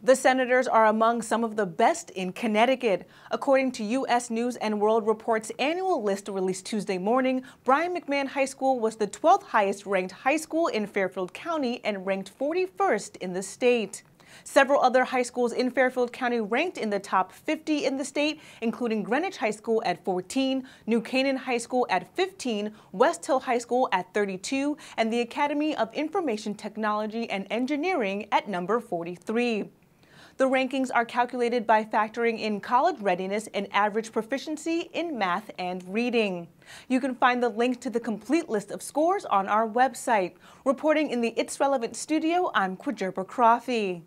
The Senators are among some of the best in Connecticut. According to U.S. News and World Report's annual list released Tuesday morning, Brien McMahon High School was the 12th highest-ranked high school in Fairfield County and ranked 41st in the state. Several other high schools in Fairfield County ranked in the top 50 in the state, including Greenwich High School at 14, New Canaan High School at 15, Westhill High School at 32, and the Academy of Information Technology and Engineering at number 43. The rankings are calculated by factoring in college readiness and average proficiency in math and reading. You can find the link to the complete list of scores on our website. Reporting in the It's Relevant studio, I'm Kwegyirba Croffie.